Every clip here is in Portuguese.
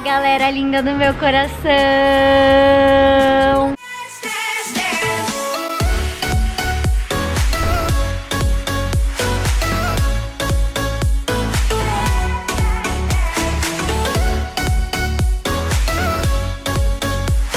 Olá, galera linda do meu coração!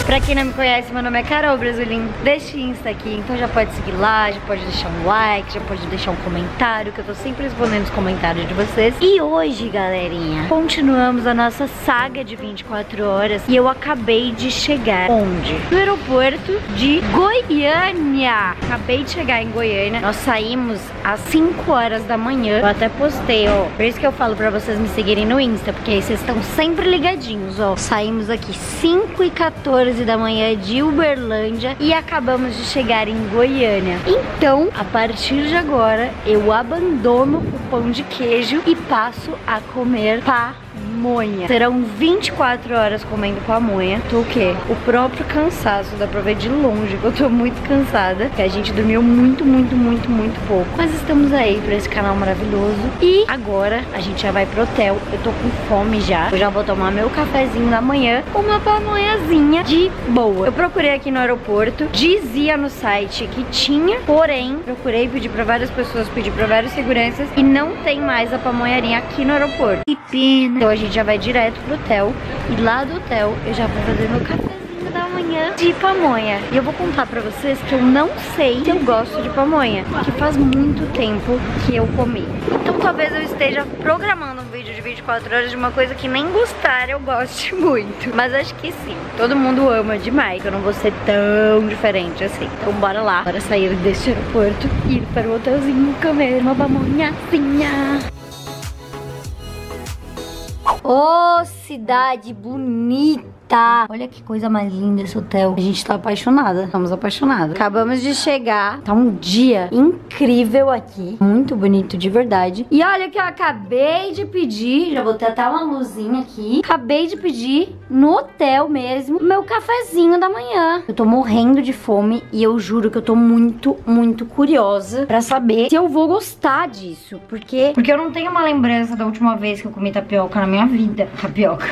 Pra quem não me conhece, meu nome é Carol Brasolim, deste Insta aqui, então já pode seguir lá, já pode deixar um like, já pode deixar um comentário, que eu tô sempre respondendo os comentários de vocês. E hoje, galerinha, continuamos a nossa saga de 24 horas e eu acabei de chegar, onde? No aeroporto de Goiânia. Acabei de chegar em Goiânia, nós saímos às 5 horas da manhã, eu até postei, ó, por isso que eu falo pra vocês me seguirem no Insta, porque aí vocês estão sempre ligadinhos, ó. Saímos aqui 5h14 da manhã de Uberlândia e acabamos de chegar em Goiânia. Então, a partir de agora, eu abandono o pão de queijo e passo a comer pamonha. Serão 24 horas comendo pamonha. Tô o quê? O próprio cansaço. Dá pra ver de longe que eu tô muito cansada, que a gente dormiu muito pouco. Mas estamos aí pra esse canal maravilhoso. E agora a gente já vai pro hotel. Eu tô com fome já. Eu já vou tomar meu cafezinho da manhã com uma pamonhazinha de boa. Eu procurei aqui no aeroporto, dizia no site que tinha, porém, procurei, pedi pra várias pessoas, pedi pra vários seguranças e não tem mais a pamonharia aqui no aeroporto. Que pena. Então a gente já vai direto pro hotel e lá do hotel eu já vou fazer meu cafezinho da manhã de pamonha. E eu vou contar pra vocês que eu não sei se eu gosto de pamonha, porque faz muito tempo que eu comi. Então talvez eu esteja programando um vídeo de 24 horas de uma coisa que nem gostar eu goste muito. Mas acho que sim, todo mundo ama demais, eu não vou ser tão diferente assim. Então bora lá, bora sair deste aeroporto e ir para o hotelzinho comer uma pamonhazinha. Ô, cidade bonita! Olha que coisa mais linda esse hotel. A gente tá apaixonada, estamos apaixonados. Acabamos de chegar, tá um dia incrível aqui. Muito bonito de verdade. E olha o que eu acabei de pedir, já vou tentar uma luzinha aqui. Acabei de pedir, no hotel mesmo, meu cafezinho da manhã. Eu tô morrendo de fome e eu juro que eu tô muito curiosa pra saber se eu vou gostar disso. Porque eu não tenho uma lembrança da última vez que eu comi tapioca na minha vida. Tapioca.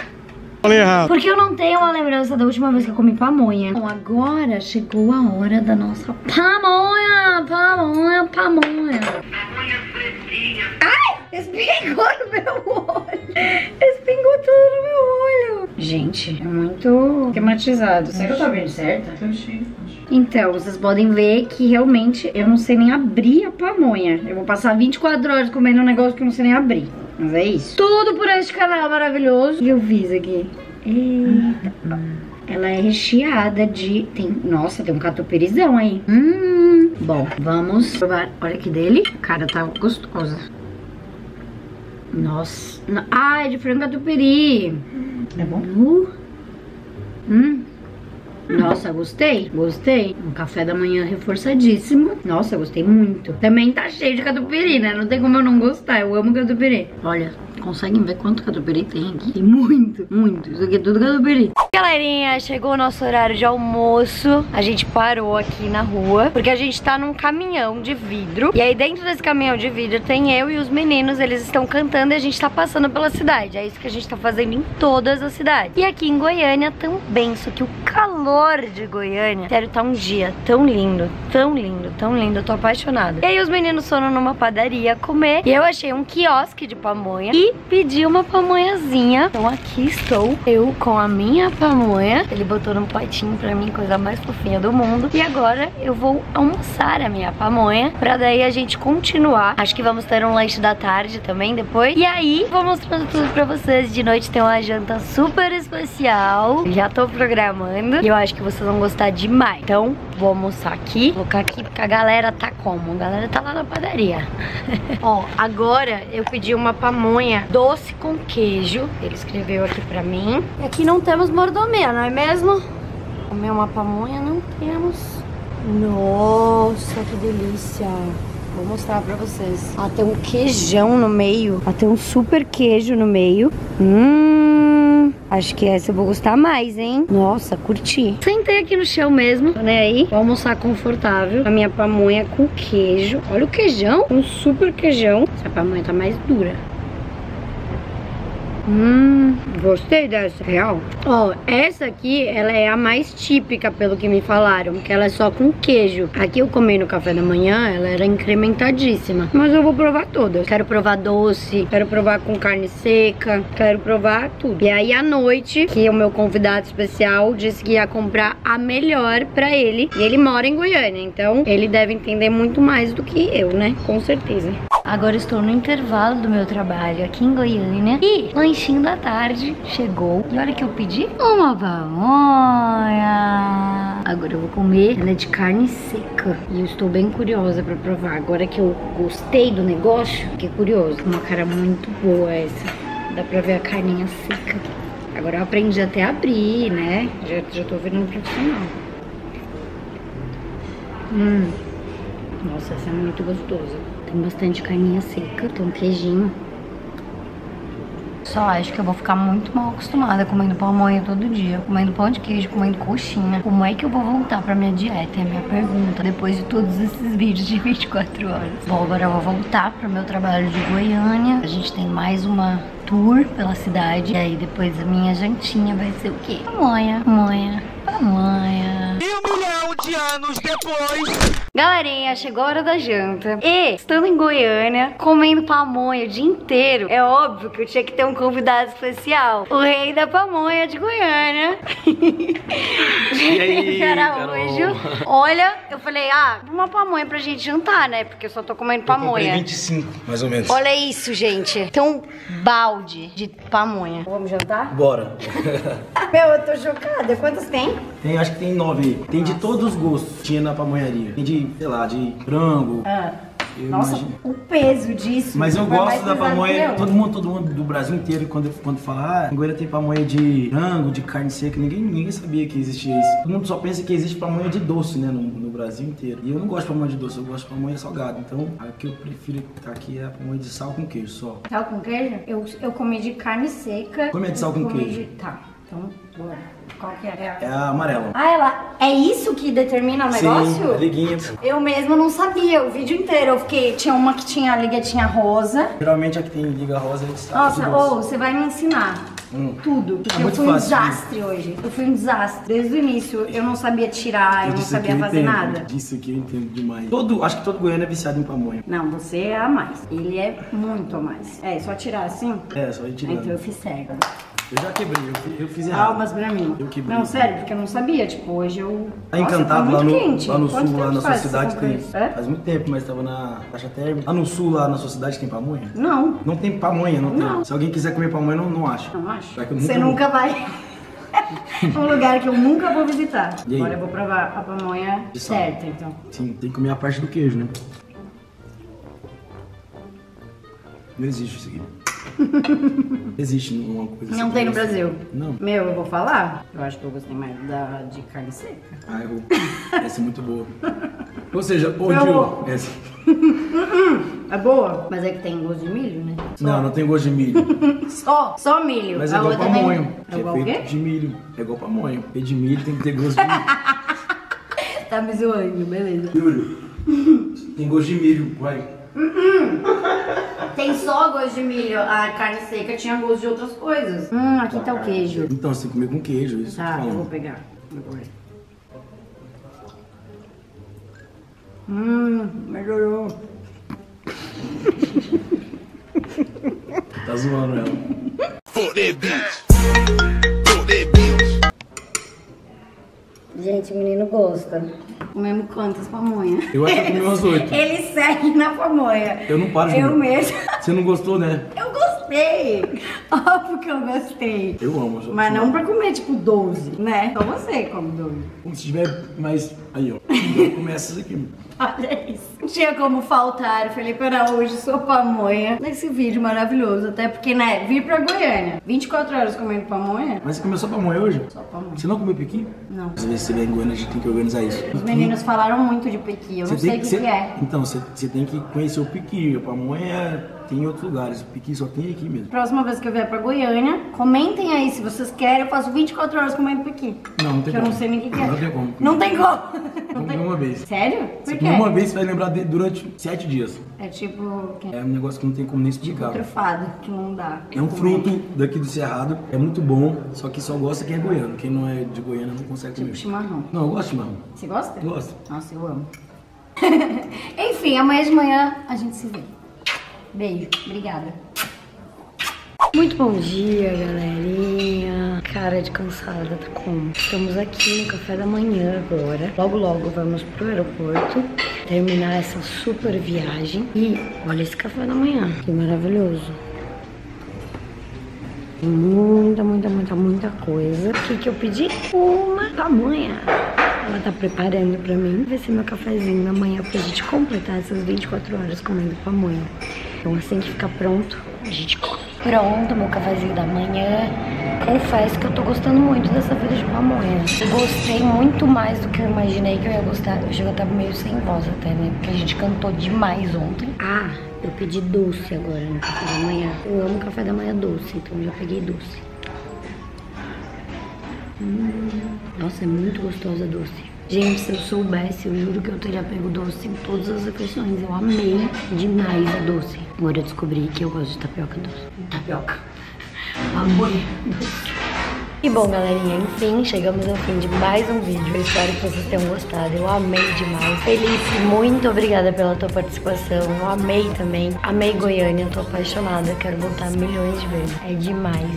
Porque eu não tenho uma lembrança da última vez que eu comi pamonha. Então agora chegou a hora da nossa pamonha, pamonha. Pamonha pretinha. Ai, espingou no meu olho. Espingou tudo no meu olho. Gente, é muito esquematizado. Será que eu tô abrindo certa? Eu achei. Então, vocês podem ver que realmente eu não sei nem abrir a pamonha. Eu vou passar 24 horas comendo um negócio que eu não sei nem abrir. Mas é isso. Tudo por este canal maravilhoso. E eu vi isso aqui. Eita. Ela é recheada de... Tem... Nossa, tem um catupirizão aí. Bom, vamos provar. Olha que dele. Cara, tá gostosa. Nossa. Ah, é de frango catupiry. É bom? Nossa, gostei. Gostei. Um café da manhã reforçadíssimo. Nossa, gostei muito. Também tá cheio de catupiry, né? Não tem como eu não gostar. Eu amo catupiry. Olha, conseguem ver quanto catupiry tem aqui? Tem muito. Isso aqui é tudo catupiry. Galerinha, chegou o nosso horário de almoço. A gente parou aqui na rua porque a gente tá num caminhão de vidro. E aí dentro desse caminhão de vidro tem eu e os meninos. Eles estão cantando e a gente tá passando pela cidade. É isso que a gente tá fazendo em todas as cidades. E aqui em Goiânia também, só que o calor de Goiânia. Sério, tá um dia tão lindo, tão lindo. Eu tô apaixonada. E aí os meninos foram numa padaria comer e eu achei um quiosque de pamonha e pedi uma pamonhazinha. Então aqui estou eu com a minha pamonha. Ele botou num potinho pra mim, coisa mais fofinha do mundo. E agora eu vou almoçar a minha pamonha pra daí a gente continuar. Acho que vamos ter um lanche da tarde também depois. E aí vou mostrando tudo pra vocês. De noite tem uma janta super especial. Já tô programando e eu acho que vocês vão gostar demais. Então, vou almoçar aqui. Vou colocar aqui porque a galera tá como? A galera tá lá na padaria. Ó, agora eu pedi uma pamonha doce com queijo. Ele escreveu aqui pra mim. E aqui não temos mordomia, não é mesmo? Comer uma pamonha não temos. Nossa, que delícia. Vou mostrar pra vocês. Ah, tem um queijão no meio. Ah, tem um super queijo no meio. Acho que essa eu vou gostar mais, hein? Nossa, curti. Sentei aqui no chão mesmo, né? Aí vou almoçar confortável. A minha pamonha com queijo. Olha o queijão, um super queijão. Essa pamonha tá mais dura. Gostei dessa, real. Ó, essa aqui, ela é a mais típica, pelo que me falaram, que ela é só com queijo. Aqui eu comi no café da manhã, ela era incrementadíssima. Mas eu vou provar todas. Quero provar doce, quero provar com carne seca, quero provar tudo. E aí à noite, que o meu convidado especial disse que ia comprar a melhor pra ele. E ele mora em Goiânia, então ele deve entender muito mais do que eu, né? Com certeza. Agora estou no intervalo do meu trabalho aqui em Goiânia e lanchinho da tarde chegou. E olha que eu pedi uma pamonha. Agora eu vou comer. Ela é de carne seca e eu estou bem curiosa pra provar. Agora que eu gostei do negócio, fiquei curiosa. Uma cara muito boa essa. Dá pra ver a carninha seca. Agora eu aprendi até a abrir, né? Já tô vendo um profissional. Nossa, essa é muito gostosa. Tem bastante carninha seca, tem um queijinho. Só acho que eu vou ficar muito mal acostumada comendo pamonha todo dia, comendo pão de queijo, comendo coxinha. Como é que eu vou voltar pra minha dieta? É a minha pergunta, depois de todos esses vídeos de 24 horas. Bom, agora eu vou voltar pro meu trabalho de Goiânia. A gente tem mais uma tour pela cidade. E aí depois a minha jantinha vai ser o quê? Pamonha, pamonha, pamonha. E 1 milhão de anos depois... Galerinha, chegou a hora da janta. E, estando em Goiânia, comendo pamonha o dia inteiro, é óbvio que eu tinha que ter um convidado especial. O rei da pamonha de Goiânia. E aí, Araújo. Olha, eu falei, uma pamonha pra gente jantar, né? Porque eu só tô comendo pamonha. 25, mais ou menos. Olha isso, gente. Tem um balde de pamonha. Vamos jantar? Bora. Meu, eu tô chocada. Quantos tem? Tem, acho que tem 9 aí. Tem de todos os gostos. Tinha na pamonharia. Tem de sei lá, de frango. Nossa, imagino o peso disso. Mas eu gosto da pamonha, todo mundo do Brasil inteiro, quando fala, em Goiânia tem pamonha de frango, de carne seca, ninguém sabia que existia isso. Todo mundo só pensa que existe pamonha de doce, né, no Brasil inteiro. E eu não gosto de pamonha de doce, eu gosto de pamonha salgada. Então, a que eu prefiro estar aqui é a pamonha de sal com queijo só. Sal com queijo? Eu comi de carne seca. Como é de sal com queijo? Tá, então, bora. Qual que é? É a amarela. Ela é isso que determina o negócio? Sim, liguinha. Eu mesmo não sabia, o vídeo inteiro eu fiquei... Tinha uma que tinha liguetinha rosa. Geralmente a que tem liga rosa é de... Nossa, você vai me ensinar tudo. Porque eu fui um desastre hoje. Eu fui um desastre. Desde o início eu não sabia tirar, eu não sabia fazer nada. Disso aqui eu entendo demais. Acho que todo goiano é viciado em pamonha. Não, você é a mais. Ele é muito a mais. É, só tirar assim? É, só tirar. Então eu fiz certo. Eu já quebrei, eu fiz errado. Palmas pra mim. Eu quebrei. Não, sério, porque eu não sabia. Tipo, hoje eu... Tá encantado lá no sul, lá na sua cidade tem... Faz muito tempo, mas tava na caixa térmica. Lá no sul, lá na sua cidade tem pamonha? Não. Não tem pamonha, não tem. Se alguém quiser comer pamonha, não acha. Não acha? Você nunca vai... Um lugar que eu nunca vou visitar. Agora eu vou provar a pamonha certa, então. Sim, tem que comer a parte do queijo, né? Não existe isso aqui. Existe uma coisa assim. Não tem no Brasil. Não. Meu, eu vou falar. Eu acho que eu gostei mais da de carne seca. Eu... Essa é muito boa. Ou seja, essa. É boa? Mas é que tem gosto de milho, né? Só. Não, não tem gosto de milho. Só milho. Mas é igual pamonha. É igual o quê? De milho. É igual pamonha. E de milho tem que ter gosto de milho. Tá me zoando, beleza. Juro. Tem gosto de milho, vai. Tem só gosto de milho. A carne seca tinha gosto de outras coisas. Aqui tá o queijo. Então você tem que comer com queijo, isso. Tá, eu vou pegar agora. Melhorou. Tá zoando ela. Gente, o menino gosta. Comemos quantas pamonhas? Eu acho que eu comi umas 8. Ele segue na pamonha. Eu não paro de comer. Eu mesmo. Você não gostou, né? Eu gostei. Óbvio que eu gostei. Eu amo. Mas não pra comer tipo 12, né? Só você come 12. Se tiver mais... Aí, ó. Eu começo isso aqui. Olha isso. Não tinha como faltar, Felipe Araújo, sua pamonha nesse vídeo maravilhoso. Até porque, né, vir pra Goiânia 24 horas comendo pamonha. Mas você comeu só pamonha hoje? Só pamonha. Você não comeu pequi? Não. Às vezes você vem em Goiânia, a gente tem que organizar isso. Os meninos falaram muito de pequi, eu não sei o que é. Então, você tem que conhecer o pequi, a pamonha é... tem em outros lugares, o piqui só tem aqui mesmo. Próxima vez que eu vier pra Goiânia, comentem aí se vocês querem, eu faço 24 horas comendo piqui. Não, não tem como. Eu não sei nem o que é. Não tem como. Não tem como. Não tem uma vez. Sério? Por quê? Uma vez você vai lembrar dele durante 7 dias. É tipo... É um negócio que não tem como nem explicar. Tipo trufado, que não dá. É um fruto daqui do Cerrado, é muito bom, só que só gosta quem é goiano. Quem não é de Goiânia não consegue comer. Tipo chimarrão. Não, eu gosto de chimarrão. Você gosta? Eu gosto. Nossa, eu amo. Enfim, amanhã de manhã a gente se vê. Beijo, obrigada. Muito bom dia, galerinha. Cara de cansada, tá como? Estamos aqui no café da manhã agora. Logo, logo vamos pro aeroporto terminar essa super viagem. E olha esse café da manhã, que maravilhoso. Muita coisa. O que que eu pedi? Uma pamonha. Ela tá preparando pra mim. Vai ser meu cafezinho da manhã pra gente completar essas 24 horas comendo pamonha. Então assim que ficar pronto, a gente come. Pronto, meu cafezinho da manhã. Confesso que eu tô gostando muito dessa vida de pamonha. Eu gostei muito mais do que eu imaginei que eu ia gostar. Eu já tava meio sem voz até, né? Porque a gente cantou demais ontem. Ah, eu pedi doce agora no café da manhã. Eu amo café da manhã doce, então eu já peguei doce. Nossa, é muito gostosa doce. Gente, se eu soubesse, eu juro que eu teria pego doce em todas as refeições. Eu amei demais a doce. Agora eu descobri que eu gosto de tapioca doce. Tapioca. Amor doce. E bom, galerinha, enfim, chegamos ao fim de mais um vídeo. Eu espero que vocês tenham gostado. Eu amei demais. Felice, muito obrigada pela tua participação. Eu amei também. Amei Goiânia, eu tô apaixonada. Quero voltar milhões de vezes. É demais.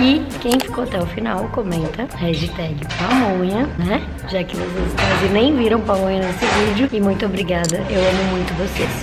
E quem ficou até o final, comenta hashtag pamonha, né? Já que vocês quase nem viram pamonha nesse vídeo. E muito obrigada. Eu amo muito vocês.